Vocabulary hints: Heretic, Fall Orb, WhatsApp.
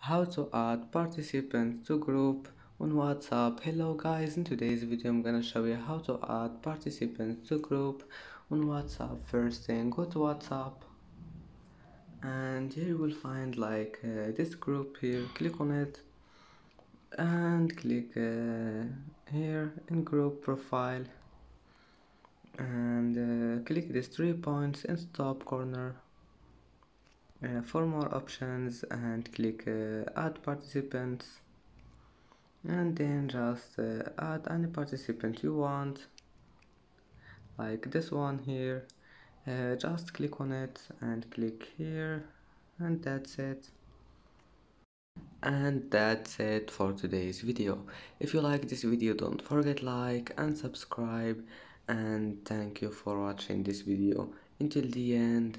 How to add participants to group on WhatsApp. Hello guys, in today's video I'm gonna show you how to add participants to group on WhatsApp. First thing, go to WhatsApp and here you will find like this group here. Click on it and click here in group profile and click these 3 points in the top corner for more options and click add participants, and then just add any participant you want, like this one here. Just click on it and click here, and that's it. And that's it for today's video. If you like this video, don't forget like and subscribe, and thank you for watching this video until the end,